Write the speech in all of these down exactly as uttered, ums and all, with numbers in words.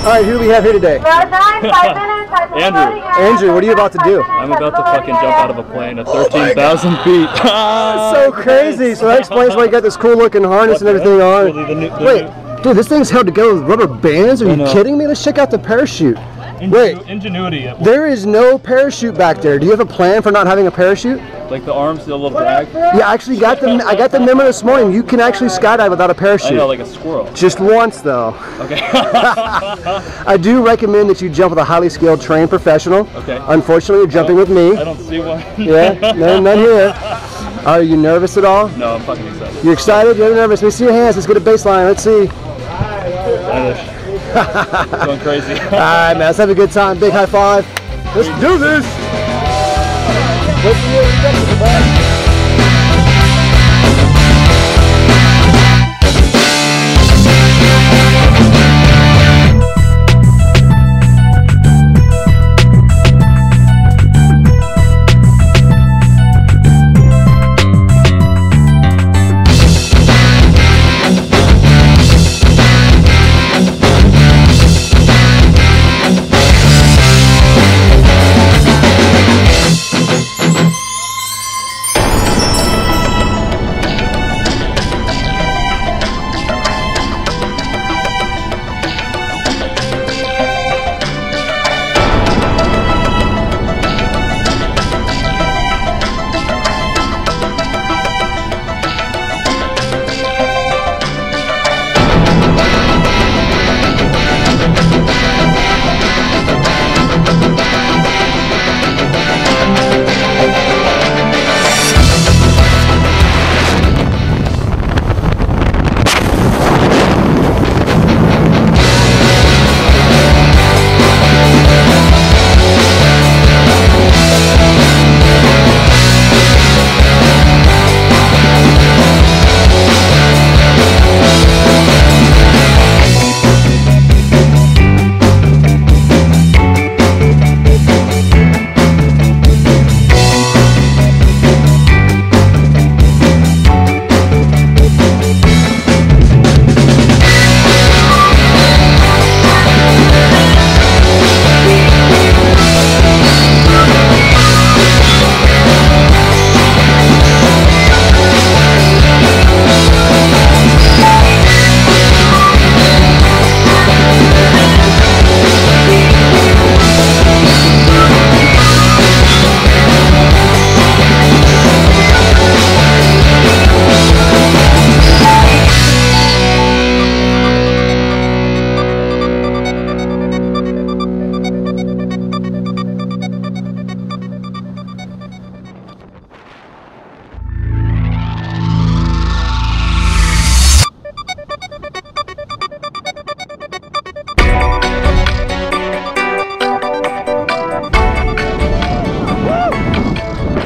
All right, who do we have here today? Andrew. Andrew, what are you about to do? I'm about to fucking jump out of a plane at thirteen thousand oh feet. Ah, so crazy. So that explains why you got this cool looking harness and everything on. The new, the Wait, new. Dude, this thing's held together with rubber bands? Are you kidding me? Let's check out the parachute. Ingenu Wait, ingenuity. There is no parachute back there. Do you have a plan for not having a parachute? Like the arms, the little bag. Yeah, I actually got the I got the memo this morning. You can actually skydive without a parachute. I know, like a squirrel. Just once though. Okay. I do recommend that you jump with a highly skilled, trained professional. Okay. Unfortunately, you're jumping with me. I don't see one. Yeah, no, none here. Are you nervous at all? No, I'm fucking excited. You're excited? You're nervous? Let's see your hands. Let's get a baseline. Let's see. Going crazy. All right, man. Let's have a good time. Big high five. Let's do this. Let's do it.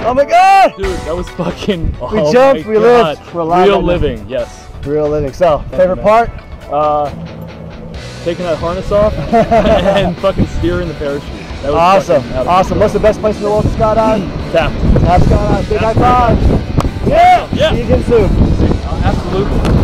Oh my God! Dude, that was fucking. Oh we jumped, we God. lived, we're alive. Real living, living, yes. Real living. So, Thank favorite you, part? Uh, taking that harness off and fucking steering the parachute. That was awesome, awesome. What's the best place in the world to skydive? Taft. Taft skydive. Big high five. Yeah. Yeah. See you again soon. Uh, absolutely.